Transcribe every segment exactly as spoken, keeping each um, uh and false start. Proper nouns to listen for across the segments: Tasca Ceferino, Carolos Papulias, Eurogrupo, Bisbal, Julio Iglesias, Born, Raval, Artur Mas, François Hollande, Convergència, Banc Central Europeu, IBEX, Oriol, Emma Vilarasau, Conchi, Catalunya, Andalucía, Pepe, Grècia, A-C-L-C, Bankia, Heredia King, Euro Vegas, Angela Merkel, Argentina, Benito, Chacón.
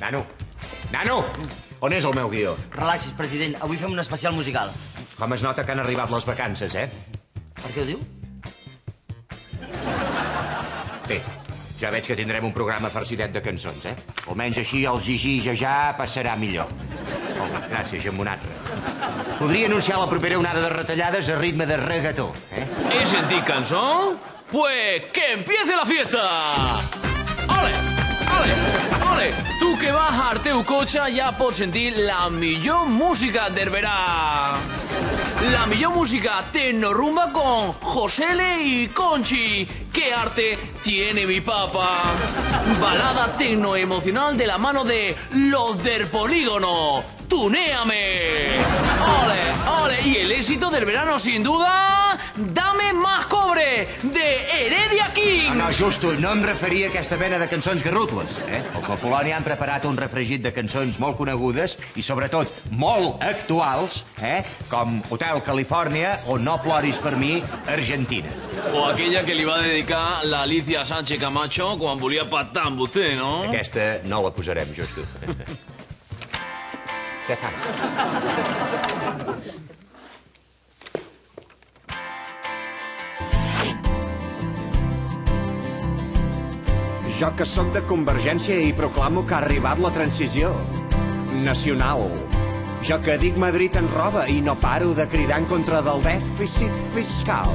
Nano! Nano! On és el meu guió? Relaxis, president. Avui fem un especial musical. Com es nota que han arribat les vacances, eh? Per què ho diu? Bé, ja veig que tindrem un programa farcidet de cançons, eh? Almenys així el Gigi ja ja passarà millor. Oh, gràcies, amb un altre. Podria anunciar la propera onada de retallades a ritme de reggaetó, eh? He sentit cançó? Pues que empiece la fiesta! Ole, ole, ole! Tu que vas al teu cotxe ja pots sentir la millor música del verà. La millor música tecnorumba con José L. y Conchi. ¡Qué arte tiene mi papa! Balada tecnoemocional de la mano de los del polígono. ¡Tunéame! ¡Ole, ole! Y el éxito del verano, sin duda... Dame más cobre, de Heredia King! No, no, justo, no em referia a aquesta mena de cançons garrutles, eh? Els de Polònia han preparat un refregit de cançons molt conegudes i, sobretot, molt actuals, eh? Com Hotel Califòrnia o No ploris per mi, Argentina. O aquella que li va dedicar la Alicia Sánchez Camacho quan volia pactar amb vostè, no? Aquesta no la posarem, justo. Què fas? Jo que sóc de Convergència i proclamo que ha arribat la transició nacional. Jo que dic Madrid ens roba i no paro de cridar en contra del dèficit fiscal.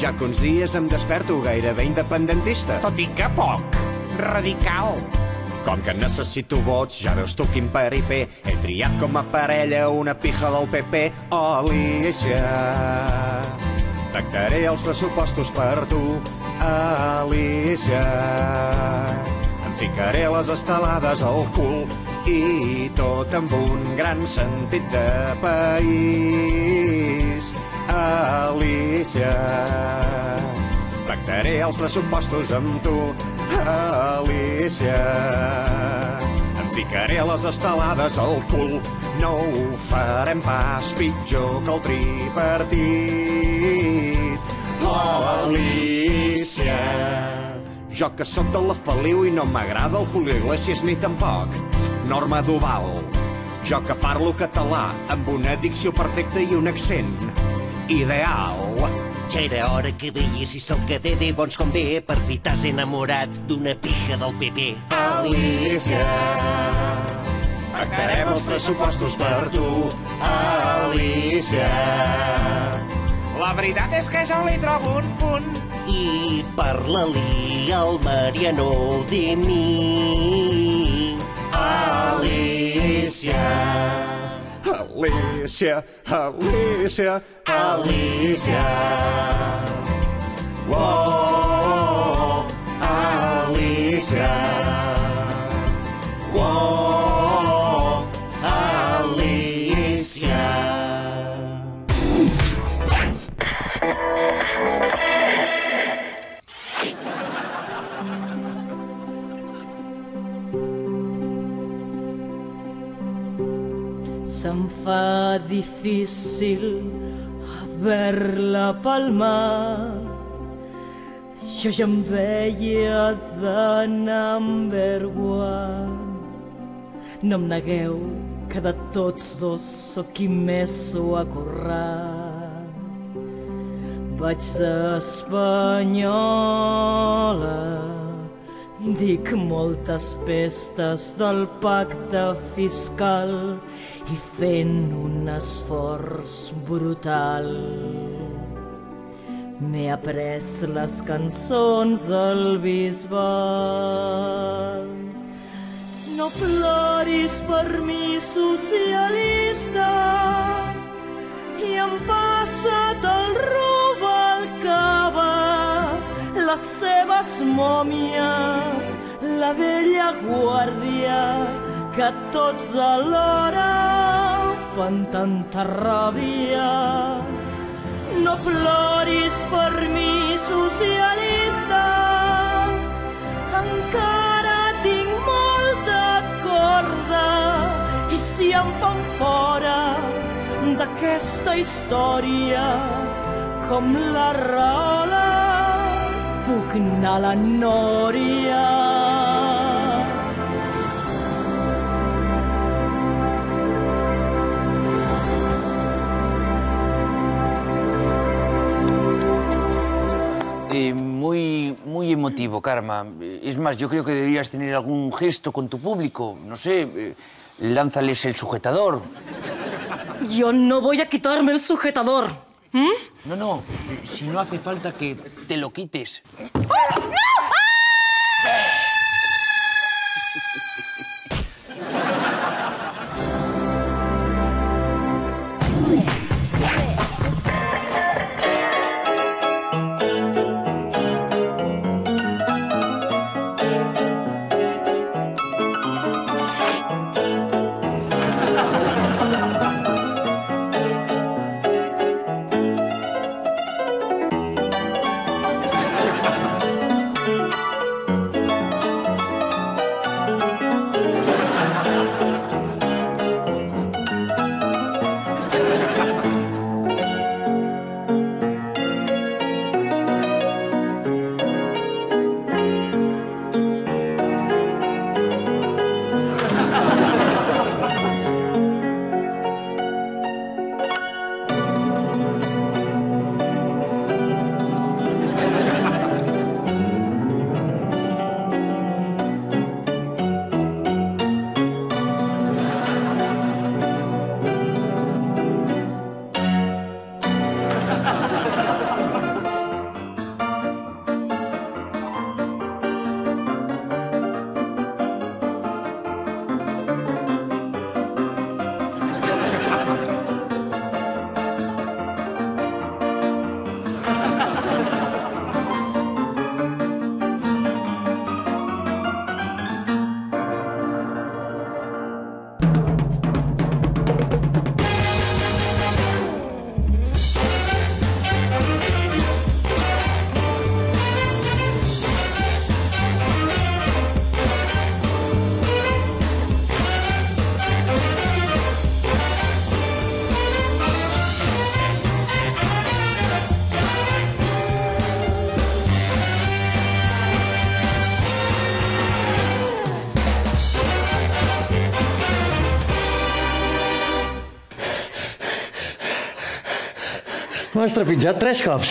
Jo que uns dies em desperto gairebé independentista, tot i que poc radical. Com que necessito vots, ja veus tu quin paripé, he triat com a parella una pija del Pepe, Alicia. Pactaré els pressupostos per tu, Alicia. Em ficaré les estelades al cul i tot amb un gran sentit de país, Alicia. Pactaré els pressupostos amb tu, Alicia. Em ficaré les estelades al cul, no ho farem pas pitjor que el tripartit. Alicia. Jo que sóc de la Feliu i no m'agrada el Julio Iglesias ni tampoc Norma Duval. Jo que parlo català amb una dicció perfecta i un accent ideal. Ja era hora que veiessis el que té de bons com bé per fi t'has enamorat d'una pija del Pepe. Alicia. Pactarem els pressupostos per tu, Alicia. La veritat és que jo li trobo un punt. I parla-li al Mariano de mi, Alicia. Alicia, Alicia, Alicia. Oh, Alicia. Oh, Alicia. Se'm fa difícil haver-la palmat. Jo ja em veia d'enverguant. No em negueu que de tots dos sóc qui més s'ho ha currat. Vaig d'Espanyola, dic moltes pestes del pacte fiscal i fent un esforç brutal. M'he après les cançons del Bisbal. No ploris per mi, socialista, i em passa't el Raval que va, les seves mòmies, la vella guàrdia, que tots alhora fan tanta ràbia. No ploris per mi, socialista, encara tinc molta corda, i si em fan fora d'aquesta història, com la Rahola, puc anar a la Nòria. Karma. Es más, yo creo que deberías tener algún gesto con tu público. No sé, lánzales el sujetador. Yo no voy a quitarme el sujetador. ¿Mm? No, no, si no hace falta que te lo quites. ¡No! ¡Ah! M'has trepitjat tres cops.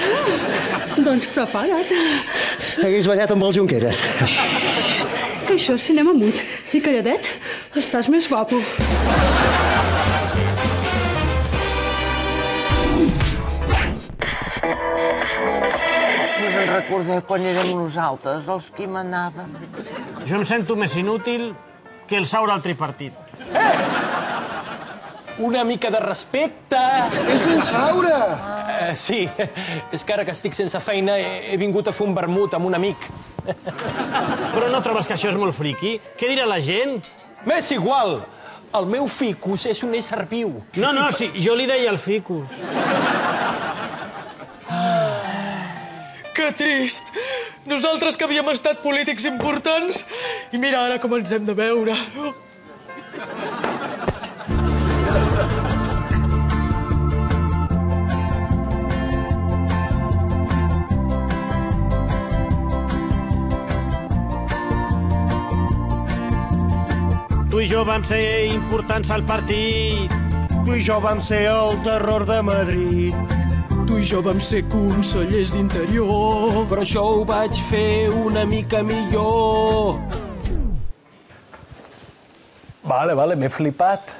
Doncs prepara't. Hagués ballat amb el Junqueras. Que això és cinema mut. I calladet, estàs més guapo. Us en recordeu quan érem nosaltres, els que hi manàvem? Jo em sento més inútil que el Saura al tripartit. Una mica de respecte. És en Saura! Sí, és que ara que estic sense feina he vingut a fer un vermut amb un amic. Però no trobes que això és molt friqui? Què dirà la gent? M'és igual. El meu ficus és un ésser viu. No, no, sí, jo li deia el ficus. Que trist. Nosaltres que havíem estat polítics importants i mira ara com ens hem de veure. Tu i jo vam ser importants al partit. Tu i jo vam ser el terror de Madrid. Tu i jo vam ser consellers d'Interior. Però jo ho vaig fer una mica millor. Vale, vale, m'he flipat.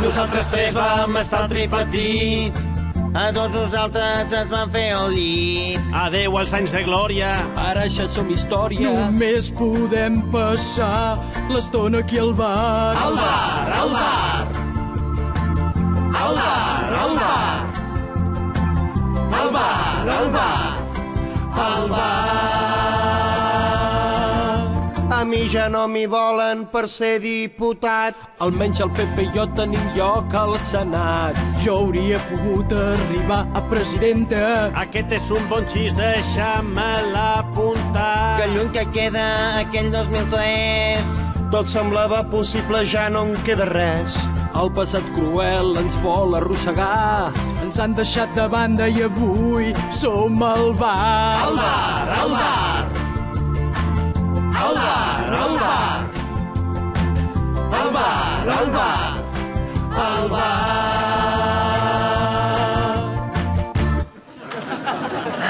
Nosaltres tres vam estar al tripartit. A tots nosaltres ens vam fer el llit. Adéu als anys de glòria. Ara ja som història. Només podem passar l'estona aquí al bar. Al bar, al bar. Al bar, al bar. Al bar, al bar. Al bar. A mi ja no m'hi volen per ser diputat. Almenys el Pepe i jo tenim lloc al Senat. Jo hauria pogut arribar a presidenta. Aquest és un bon xist, deixa-me-la apuntar. Que lluny que queda aquell dos mil tres... Tot semblava possible, ja no en queda res. El passat cruel ens vol arrossegar. Ens han deixat de banda i avui som al bar. Al bar, al bar. Al bar, al bar. Al bar, al bar. Al bar.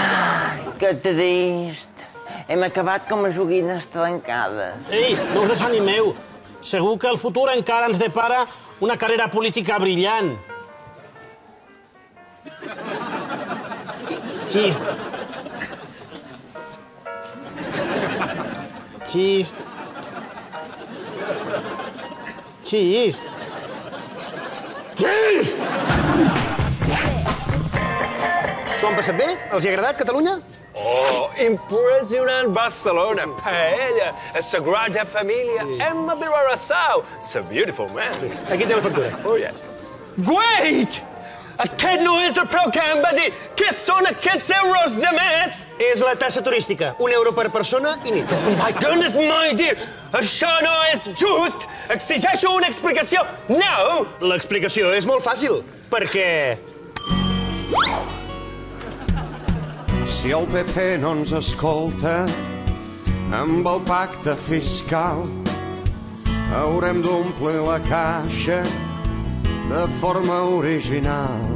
Ai, que trist. Hem acabat com a joguines trencades. Ei, no us desanimeu. Segur que el futur encara ens depara una carrera política brillant. Xist. Xist. Xist. Xist! Som P S B? Els hi ha agradat, Catalunya? Oh, impressionant Barcelona, paella, Sagrada Família, Emma Vilarasau. It's a beautiful man. Aquí té la factura. Oh, yeah. Wait! Aquest no és el preu que em va dir. Què són aquests euros de més? És la taxa turística. Un euro per persona i nit. Oh, my goodness, my dear. Això no és just. Exigeixo una explicació. No! L'explicació és molt fàcil, perquè... Si el P P no ens escolta amb el pacte fiscal, haurem d'omplir la caixa de forma original.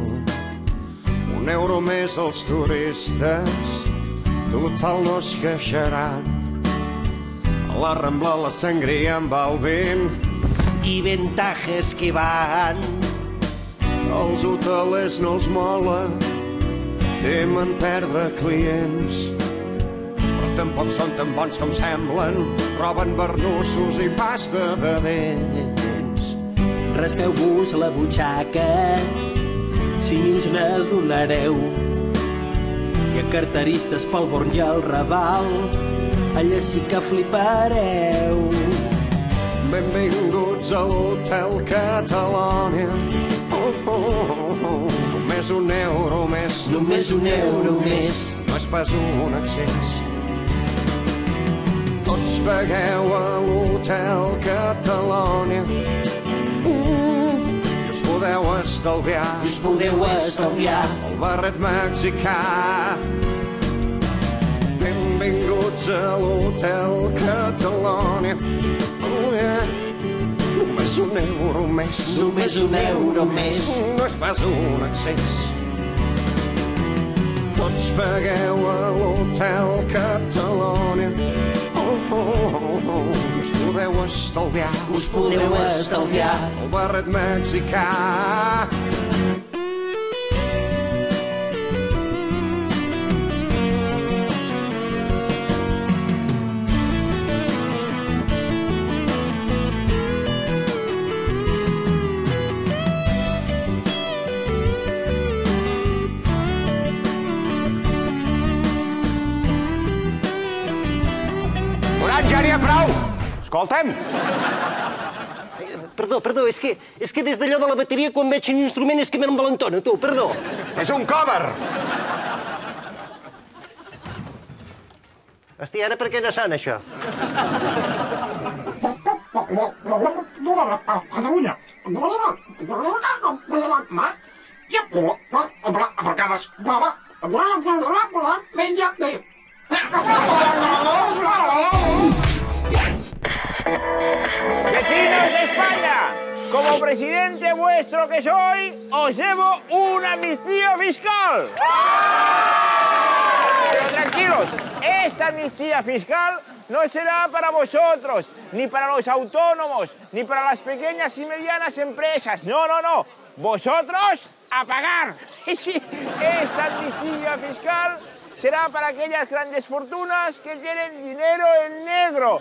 Un euro més als turistes, total no es queixaran. A la Rambla la sangria en val vint i ventajes que van. Els hotelers no els mola, temen perdre clients, però tampoc són tan bons com semblen, roben barnussos i pasta de dents. Rasqueu-vos la butxaca, si ni us n'adonareu. Hi ha carteristes pel Born i el Raval, allà sí que flipareu. Benvinguts a l'Hotel Califòrnia. Només un euro més. Només un euro més. No és pas un excés. Tots pagueu a l'Hotel Califòrnia. I us podeu estalviar, us podeu estalviar el barret mexicà. Benvinguts a l'Hotel Califòrnia. Només un euro més. Només un euro més. No és pas un excés. Tots pagueu a l'Hotel Califòrnia. Us podeu estalviar, us podeu estalviar el barret mexicà. Ja n'hi ha prou! Escolta'm! Perdó, perdó, és que des d'allò de la bateria, quan veig un instrument, és que m'envalentona, tu, perdó. És un cover! Hòstia, ara per què no sona, això? Catalunya! Menja bé! Vecinos de España, como presidente vuestro que soy, os llevo una amnistía fiscal. Pero tranquilos, esta amnistía fiscal no será para vosotros, ni para los autónomos, ni para las pequeñas y medianas empresas. No, no, no. Vosotros a pagar. Esta amnistía fiscal será para aquellas grandes fortunas que tienen dinero en negro.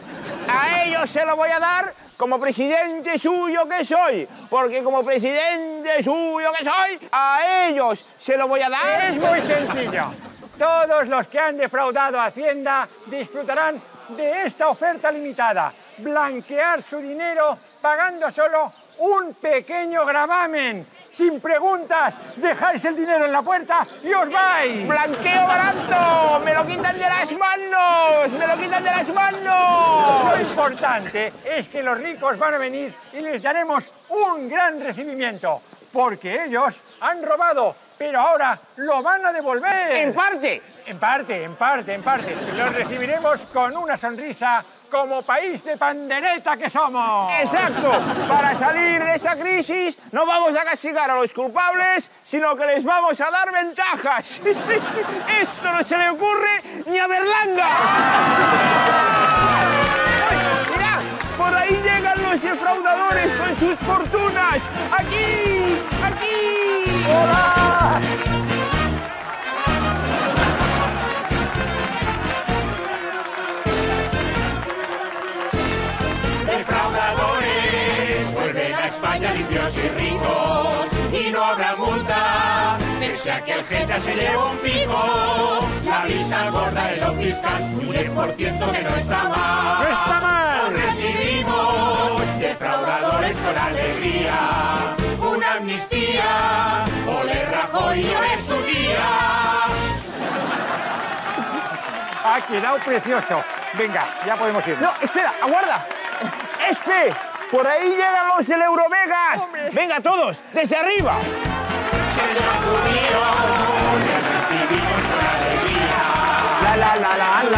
A ellos se lo voy a dar como presidente suyo que soy, porque como presidente suyo que soy, a ellos se lo voy a dar. Es muy sencillo. Todos los que han defraudado a Hacienda disfrutarán de esta oferta limitada. Blanquear su dinero pagando solo un pequeño gravamen. Sin preguntas, dejáis el dinero en la puerta y os vais. ¡Blanqueo barato! ¡Me lo quitan de las manos! ¡Me lo quitan de las manos! Lo importante es que los ricos van a venir y les daremos un gran recibimiento, porque ellos han robado, pero ahora lo van a devolver. ¡En parte! En parte, en parte, en parte. Los recibiremos con una sonrisa como país de pandereta que somos. Exacto. Para salir de esta crisis no vamos a castigar a los culpables, sino que les vamos a dar ventajas. Esto no se le ocurre ni a Berlanga. Mirad, por ahí llegan los defraudadores con sus fortunas. Aquí, aquí. Hola. Limpios y ricos, y no habrá multa, pese a que el Geta se lleva un pico. La vista gorda de lo fiscal, un diez por ciento que no está mal. ¡No está mal! Recibimos defraudadores con alegría, una amnistía, ole Rajoy y ole su día. Ha quedado precioso. Venga, ya podemos ir. No, espera, aguarda. Este... Por ahí llegan los del Euro Vegas. Hombre. Venga, todos, desde arriba. Se le ocurrieron, le recibimos con alegría. La, la, la, la,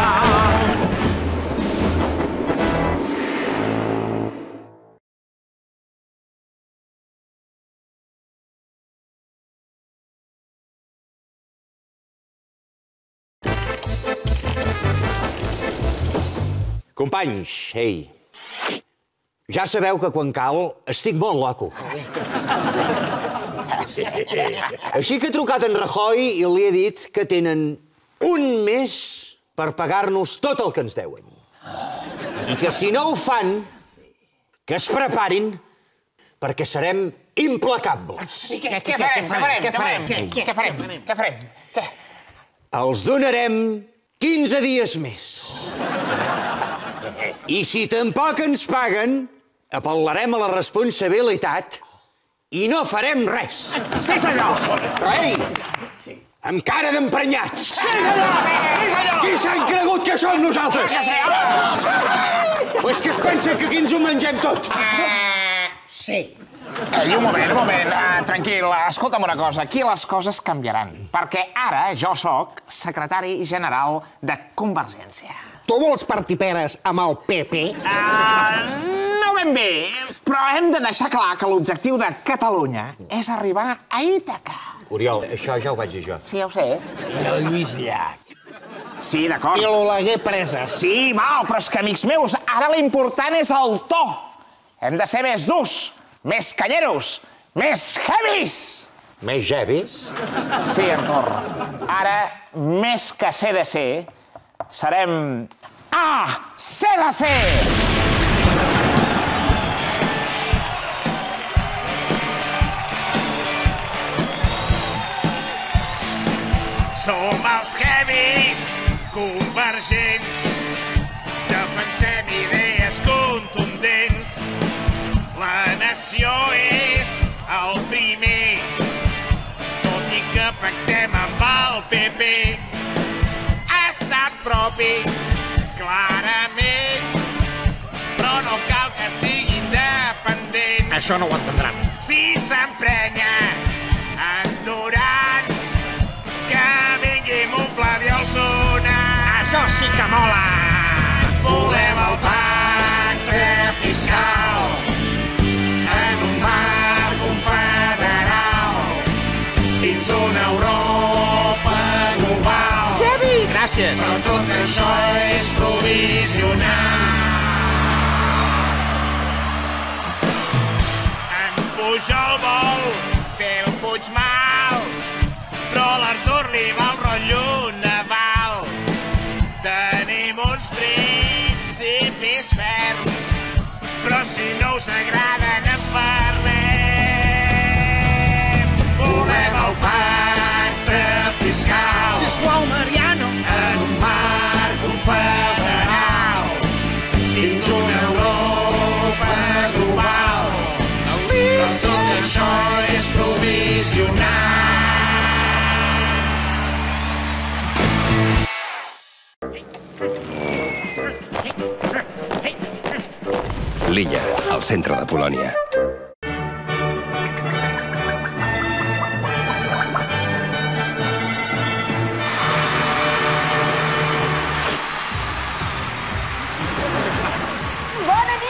la. Companys, hey. Ja sabeu que quan cal estic molt loco. Així que he trucat en Rajoy i li he dit que tenen un mes per pagar-nos tot el que ens deuen. I que si no ho fan, que es preparin, perquè serem implacables. Què farem? Què farem? Els donarem quinze dies més. I si tampoc ens paguen, apel·larem a la responsabilitat i no farem res. Sí, senyor! Però, ei, amb cara d'emprenyats! Sí, senyor! Qui s'han cregut que som nosaltres? Sí, senyor! O és que es pensa que aquí ens ho mengem tot? Sí. Ei, un moment, un moment, tranquil. Escolta'm una cosa, aquí les coses canviaran, perquè ara jo sóc secretari general de Convergència. Tu vols partir peres amb el Pepe? No ben bé, però hem de deixar clar que l'objectiu de Catalunya és arribar a Ítaca. Oriol, això ja ho vaig dir jo. Sí, ja ho sé. I el Lluís Llach. Sí, d'acord. I l'Oleguer Presa. Sí, val, però és que, amics meus, ara l'important és el to. Hem de ser més durs, més canyeros, més heavies. Més heavies? Sí, Artur. Ara, més que C D C, serem A C L C! Som els heavies convergents, defensem idees contundents. La nació és el primer, tot i que pactem amb el P P. Propi, clarament, però no cal que sigui independent. Això no ho entendran. Si s'emprenya endurant, que vingui un flavi al sonat. Això sí que mola. Volem el pacte fiscal en un marc confederal dins una Europa global. Gràcies. Però tot això és provisional. En Pujol vol fer el Puigmal, però l'Artur li va el rotllo naval. Tenim uns principis ferms, però si no us agraden en parlem. Volem el pacte fiscal. Sisplau, Mariano. En un marc confederal, dins una Europa global, però tot això és provisional. L'illa, al centre de Polònia.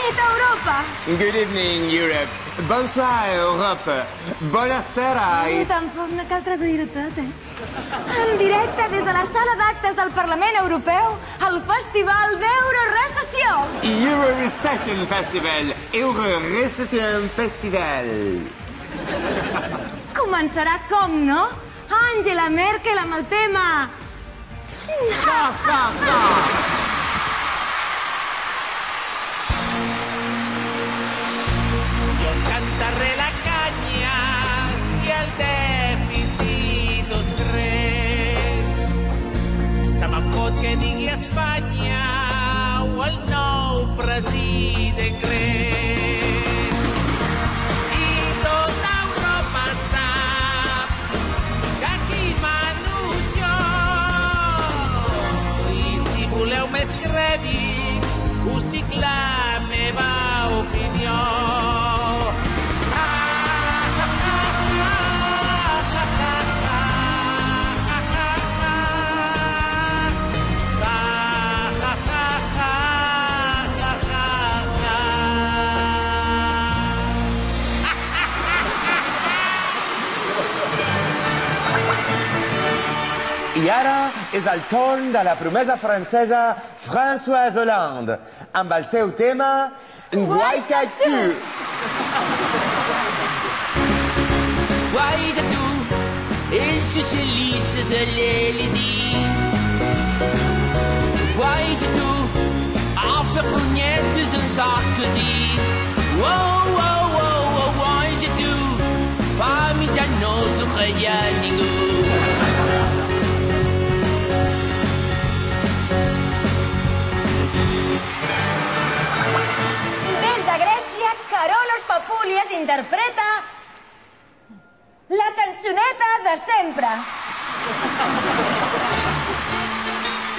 Planeta Europa! Good evening, Europe. Bonsoir, Europa. Buonasera. I... Tampoc no cal traduir-ho tot, eh? En directe des de la sala d'actes del Parlament Europeu, el Festival d'Eurorecessió. Euro-Recession Festival. Euro-Recession Festival. Començarà com, no? Angela Merkel amb el tema... Fa, fa, fa! Yo os cantaré la caña si el déficit os creix. Se m'enfot que digui Espanya o el nou president grec. I tota Europa sap que aquí mano jo. I si voleu més crèdit, us dic la meva opinió. I ara és el torn de la promesa francesa François Hollande, amb el seu tema... Guaita tu! Guaita tu, els socialistes de l'Elysée. Guaita tu, han fet punyetes en Sarkozy. Wow, wow, wow, guaita tu, fa mitjana s'ho creia ningú. Carolos Papulias interpreta la cançoneta de sempre.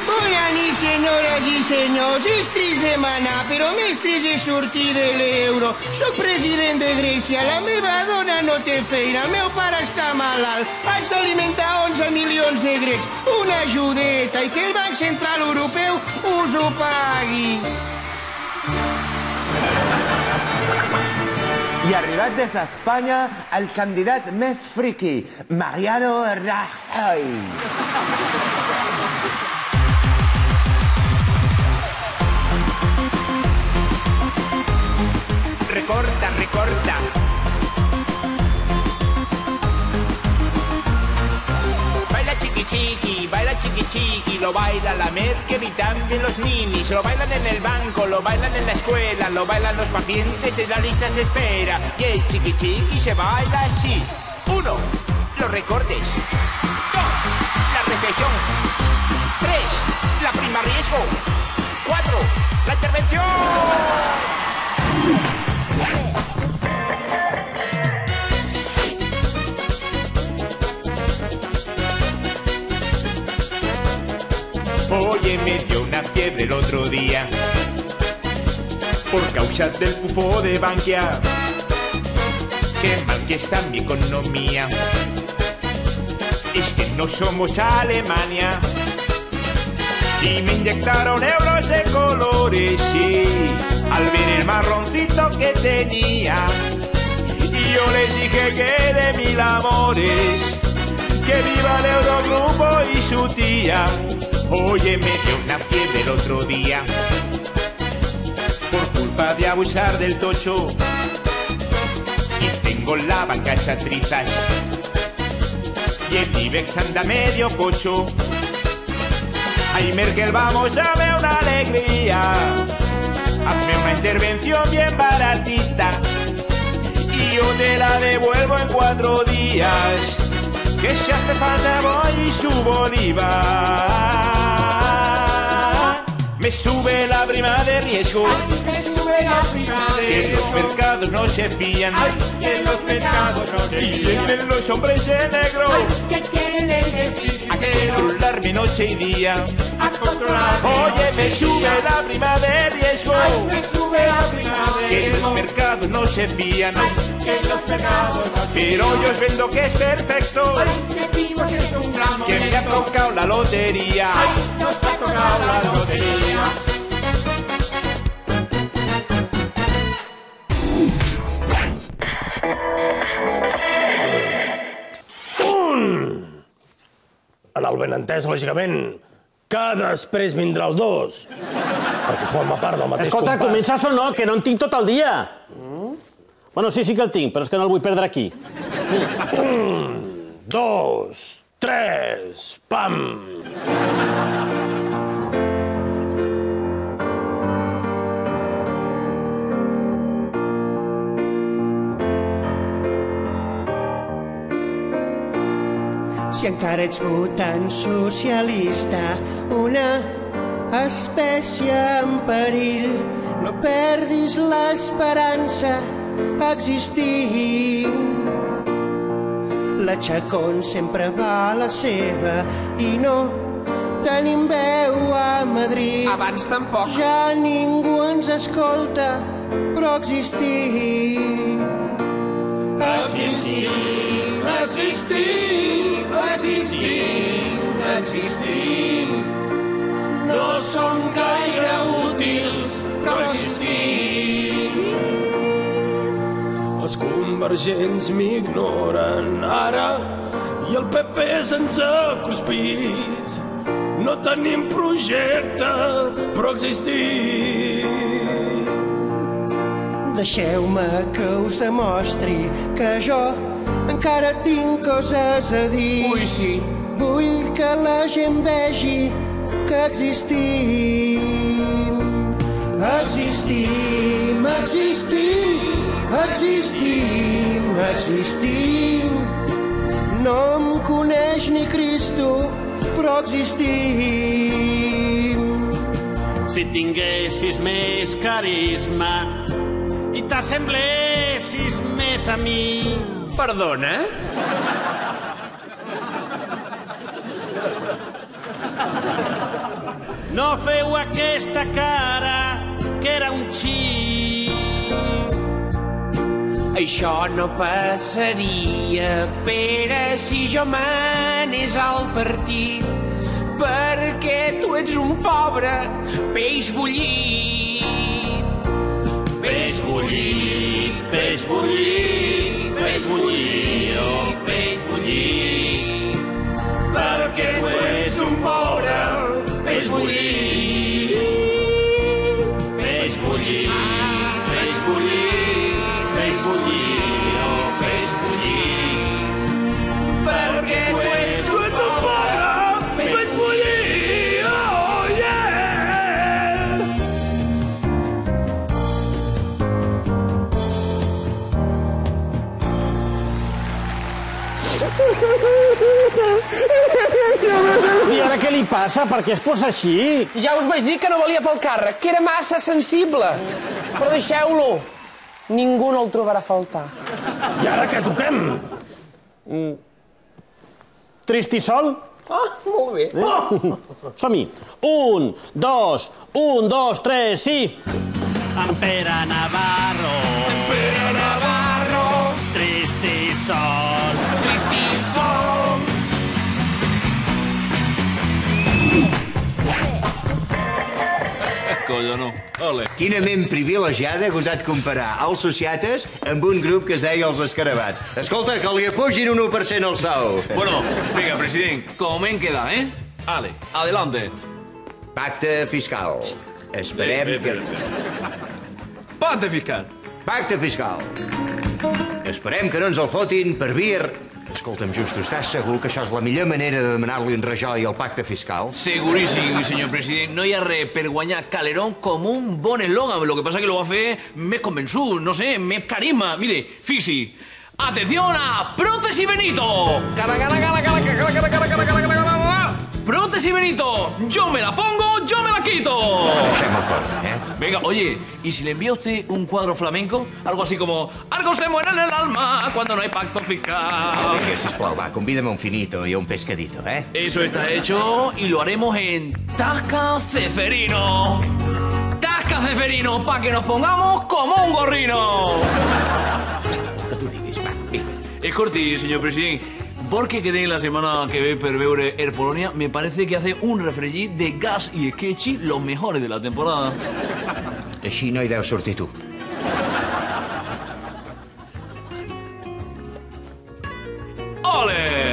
Bona nit, senyores i senyors. És trist demanar, però més trist és sortir de l'euro. Soc president de Grècia, la meva dona no té feina, el meu pare està malalt, haig d'alimentar onze milions de grecs. Una ajudeta i que el Banc Central Europeu us ho pagui. I arribat des d'Espanya el candidat més friqui, Mariano Rajoy. Recorta, recorta. Baila chiqui chiqui, baila chiqui chiqui, lo baila la Merkel y también los ninis, lo bailan en el banco, lo bailan en la escuela, lo bailan los pacientes en la lista de espera. Y el chiqui chiqui se baila así. Uno, los recortes. Dos, la recesión. Tres, la prima riesgo. Cuatro, la intervención. Oye, me dio una fiebre el otro día por causa del pufo de Bankia. Qué mal que está mi economía, es que no somos Alemania. Y me inyectaron euros de colores, sí, al ver el marroncito que tenía. Y yo les dije que de mil amores, que viva el Eurogrupo y su tía. Oye, me dio una fiebre el otro día por culpa de abusar del tocho. Y tengo la banca hecha trizas y el Ibex anda medio cocho. Ay, Merkel, vamos, dame una alegría, hazme una intervención bien baratita y yo te la devuelvo en cuatro días, que si hace falta voy y subo el I V A. Me sube la prima de riesgo. Ay, me sube la prima de riesgo. Que los mercados no se fían. Ay, que los mercados no se fían. Y vienen los hombres de negro. Ay, que quieren el déficit. A controlarme noche y día. A controlarme. Oye, me sube la prima de riesgo. Ay, me sube la prima de riesgo. Que los mercados no se fían. Pero yo os vendo que es perfecto. Que me ha tocado la lotería. Nos ha tocado la lotería. ben entès, lògicament, que després vindrà el dos, perquè forma part del mateix compàs. Escolta, comença això no, que no en tinc tot el dia. Bueno, sí, sí que el tinc, però és que no el vull perdre aquí. Un, dos, tres, pam! Si encara ets votant socialista, una espècie en perill, no perdis l'esperança a existir. La Chacón sempre va a la seva i no tenim veu a Madrid. Abans tampoc. Ja ningú ens escolta, però existir. Existim, existim, existim, existim. No som gaire útils, però existim. Els convergents m'ignoren ara i el P P ens ha cuspit. No tenim projecte, però existim. Deixeu-me que us demostri que jo encara tinc coses a dir. Ui, sí. Vull que la gent vegi que existim. Existim, existim, existim, existim. No em coneix ni Cristo, però existim. Si tinguessis més carisma i t'assemblessis més a mi... Perdona? No feu aquesta cara, que era un xist. Això no passaria, Pere, si jo m'anés al partit, perquè tu ets un pobre peix bullit. Peix bullit, peix bullit, peix bullit, oh, peix bullit. Perquè tu ets un pobre peix bullit. Peix bullit, peix bullit, peix bullit, oh, peix bullit. Perquè tu ets un pobre peix bullit, oh, yeah! I ara què li passa? Per què es posa així? Ja us vaig dir que no valia pel càrrec, que era massa sensible. Però deixeu-lo. Ningú no el trobarà a faltar. I ara què toquem? Trist i sol? Ah, molt bé. Som-hi. Un, dos, un, dos, tres, sí. En Pere Navarro. En Pere Navarro. Trist i sol. Trist i sol. Collonó. Quina ment privilegiada que us ha de comparar els sociates amb un grup que es deia els escarabats. Escolta, que li apugin un u per cent al sou. Bueno, vinga, president, com hem quedat, eh? Ale, adelante. Pacte fiscal. Esperem que... Pacte fiscal. Pacte fiscal. Esperem que no ens el fotin per vir... Escolta'm, Justo, estàs segur que això és la millor manera de demanar-li en Rajoy el pacte fiscal? Seguríssim, senyor president. No hi ha res per guanyar Calderón com un bon eslògan. El que passa que ho va fer més convençut, no sé, més carisma. Mire, fixi. Atención a Prótesi Benito. Cara, cara, cara, cara, cara, cara, cara, cara, cara, cara. Prótesi Benito. Yo me la pongo, yo me la quito. Deixem el cor, eh? Venga, oye, ¿y si le envía usted un cuadro flamenco? Algo así como, algo se muere en el alma cuando no hay pacto fiscal. Venga, sisplau, va, convídame un finito y un pescadito, ¿eh? Eso está hecho y lo haremos en Tasca Ceferino. Tasca Ceferino, para que nos pongamos como un gorrino. Lo que tú digas, va, venga. Es cortí, señor presidente. Porque quedé en la semana que ve per veure Air Polonia, me parece que hace un refregí de Gas y Sketchy, los mejores de la temporada. Així no hi deu sortir tu. Ole!